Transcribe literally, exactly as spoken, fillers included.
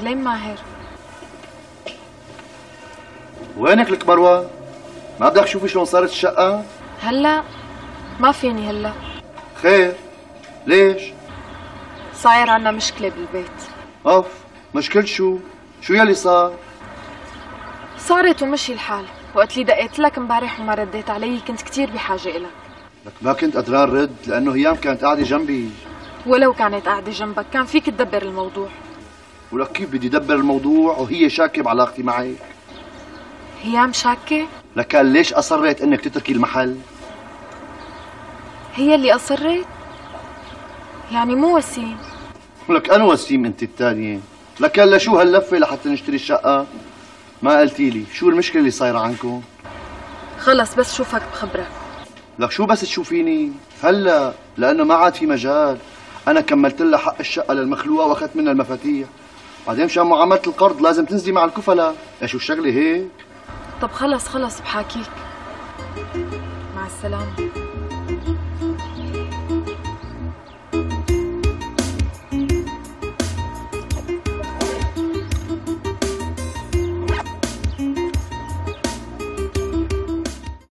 أهلين ماهر. وينك لك مروة؟ ما بدك تشوفي شلون صارت الشقة؟ هلا ما فيني هلا. خير؟ ليش؟ صاير عنا مشكلة بالبيت. أوف، مشكلة شو؟ شو يلي صار؟ صارت ومشي الحال، وقت اللي دقيت لك امبارح وما رديت علي كنت كثير بحاجة إلك. لك ما كنت قدران رد لأنه هيام كانت قاعدة جنبي. ولو كانت قاعدة جنبك كان فيك تدبر الموضوع. ولك كيف بدي دبر الموضوع وهي شاكة بعلاقتي معك؟ هيام شاكة؟ لك كان ليش أصرت إنك تتركي المحل؟ هي اللي أصرت؟ يعني مو وسيم. ولك أنا وسيم أنت الثانية. لك هلا شو هاللفة لحتى نشتري الشقة؟ ما قلتي لي، شو المشكلة اللي صايرة عندكم؟ خلص بس شوفك بخبرك. لك شو بس تشوفيني؟ هلا لأنه ما عاد في مجال، أنا كملت لها حق الشقة للمخلوقة وأخذت منها المفاتيح. بعدين مشان معاملة القرض لازم تنزلي مع الكفلة، شو الشغلة هيك؟ طب خلص خلص بحاكيك. مع السلامة.